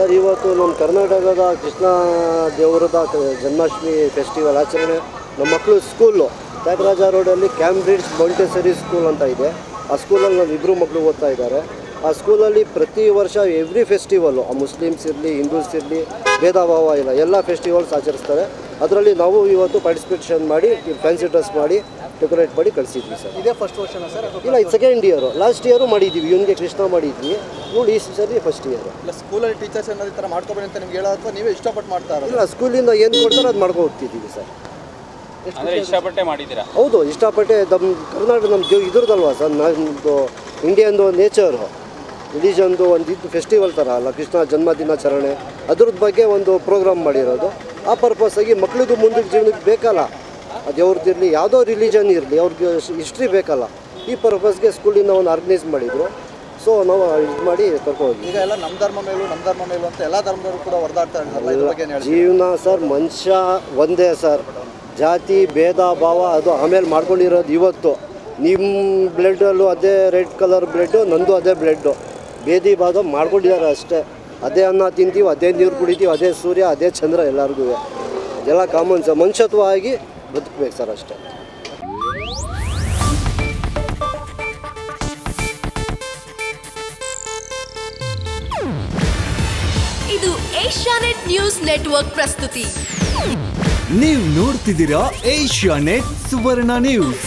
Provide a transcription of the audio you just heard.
Sir ಇವತ್ತು ನಮ್ಮ ಕರ್ನಾಟಕದ ಕೃಷ್ಣ ದೇವರದ ಜನ್ಮಾಷ್ಟಮಿ ಫೆಸ್ಟಿವಲ್ ಆಚರಣೆ ನಮ್ಮ ಮಕ್ಕಳು ಸ್ಕೂಲು ತ್ಯಾಗರಾಜ ರೋಡಲ್ಲಿ ಕ್ಯಾಂಬ್ರಿಡ್ಜ್ ಮೊಂಟೆಸರಿ ಸ್ಕೂಲ್ ಅಂತ ಇದೆ. ಆ ಸ್ಕೂಲಲ್ಲಿ ನಮ್ಮ ಇಬ್ಬರು ಮಕ್ಕಳು ಓದ್ತಾ ಇದ್ದಾರೆ. ಆ ಸ್ಕೂಲಲ್ಲಿ ಪ್ರತಿ ವರ್ಷ ಎವ್ರಿ ಫೆಸ್ಟಿವಲ್ಲು ಆ ಮುಸ್ಲಿಮ್ಸ್ ಇರಲಿ ಹಿಂದೂಸ್ ಇರಲಿ ಭೇದ ಭಾವ ಇಲ್ಲ, ಎಲ್ಲ ಫೆಸ್ಟಿವಲ್ಸ್ ಆಚರಿಸ್ತಾರೆ. ಅದರಲ್ಲಿ ನಾವು ಇವತ್ತು ಪಾರ್ಟಿಸಿಪೇಷನ್ ಮಾಡಿ ಫ್ಯಾನ್ಸಿ ಡ್ರೆಸ್ ಮಾಡಿ ಡೆಕೋರೇಟ್ ಮಾಡಿ ಕಳಿಸಿದ್ವಿ ಸರ್. ಇದೇ ಫಸ್ಟ್ ವರ್ಷನ ಸರ್? ಇಲ್ಲ, ಇದು ಸೆಕೆಂಡ್ ಇಯರು. ಲಾಸ್ಟ್ ಇಯರು ಮಾಡಿದ್ದೀವಿ, ಇವನಿಗೆ ಕೃಷ್ಣ ಮಾಡಿದ್ವಿ. ನೋಡಿ ಈ ಸರಿ ಫಸ್ಟ್ ಇಯರು. ಇಲ್ಲ ಸ್ಕೂಲಲ್ಲಿ ಟೀಚರ್ಸ್ ಏನಾದ್ರು ಈ ಥರ ಮಾಡ್ಕೊಬೇಡಿ ಅಂತ ನಿಮ್ಗೆ ಹೇಳೋ ಅಥವಾ ನೀವೇ ಇಷ್ಟಪಟ್ಟು ಮಾಡ್ತಾರೆ? ಇಲ್ಲ, ಸ್ಕೂಲಿಂದ ಏನು ಕೊಡ್ತಾರೋ ಅದು ಮಾಡ್ಕೊ ಹೋಗ್ತಿದ್ದೀವಿ ಸರ್. ಇಷ್ಟಪಟ್ಟೆ ಮಾಡಿದ್ದೀರಾ? ಹೌದು, ಇಷ್ಟಪಟ್ಟೆ. ನಮ್ಮ ಕರ್ನಾಟಕ ನಮ್ಮ ಇದ್ರದಲ್ವಾ ಸರ್, ನಮ್ಮದು ಇಂಡಿಯನ್ದು ನೇಚರು ರಿಲಿಜನ್ದು ಒಂದು ಇದು ಫೆಸ್ಟಿವಲ್ ಥರ ಅಲ್ಲ, ಕೃಷ್ಣ ಜನ್ಮದಿನಾಚರಣೆ. ಅದ್ರದ್ದು ಬಗ್ಗೆ ಒಂದು ಪ್ರೋಗ್ರಾಮ್ ಮಾಡಿರೋದು. ಆ ಪರ್ಪಸ್ಸಾಗಿ ಮಕ್ಕಳಿಗೂ ಮುಂದಕ್ಕೆ ಜೀವನಕ್ಕೆ ಬೇಕಲ್ಲ, ಅದು ಅವ್ರದ್ದಿರಲಿ ಯಾವುದೋ ರಿಲಿಜನ್ ಇರಲಿ, ಅವ್ರಿಗೆ ಹಿಸ್ಟ್ರಿ ಬೇಕಲ್ಲ. ಈ ಪರ್ಪಸ್ಗೆ ಸ್ಕೂಲಿಂದ ಒಂದು ಆರ್ಗನೈಸ್ ಮಾಡಿದರು. ಸೊ ನಾವು ಇದು ಮಾಡಿ ಕರ್ಕೊಂಡೋಗಿ. ಈಗ ಎಲ್ಲ ನಮ್ಮ ಧರ್ಮ ಮೇಲೂ ಅಂತ ಎಲ್ಲ ಧರ್ಮದವರು ಕೂಡ ಹೊರದಾಡ್ತಾ ಇದ್ದಾರೆ. ಜೀವನ ಸರ್, ಮನುಷ್ಯ ಒಂದೇ ಸರ್. ಜಾತಿ ಭೇದ ಭಾವ ಅದು ಆಮೇಲೆ ಮಾಡ್ಕೊಂಡಿರೋದು. ಇವತ್ತು ನಿಮ್ಮ ಬ್ಲಡ್ಡಲ್ಲೂ ಅದೇ ರೆಡ್ ಕಲರ್ ಬ್ಲಡ್ಡು, ನಂದು ಅದೇ ಬ್ಲಡ್ಡು. ಭೇದಿ ಭಾವ ಮಾಡ್ಕೊಂಡಿದ್ದಾರೆ ಅಷ್ಟೇ. ಅದೇ ಅನ್ನ ತಿಂತೀವಿ, ಅದೇ ನೀರು ಕುಡಿತೀವಿ, ಅದೇ ಸೂರ್ಯ, ಅದೇ ಚಂದ್ರ ಎಲ್ಲರಿಗೂ. ಎಲ್ಲ ಕಾಮನ್ ಸರ್, ಮನುಷ್ಯತ್ವವಾಗಿ ಬದುಕಬೇಕು ಸರ್ ಅಷ್ಟೇ. ಇದು ಏಷ್ಯಾನೆಟ್ ನ್ಯೂಸ್ ನೆಟ್ವರ್ಕ್ ಪ್ರಸ್ತುತಿ. ನೀವು ನೋಡ್ತಿದ್ದೀರಾ ಏಷ್ಯಾನೆಟ್ ಸುವರ್ಣ ನ್ಯೂಸ್.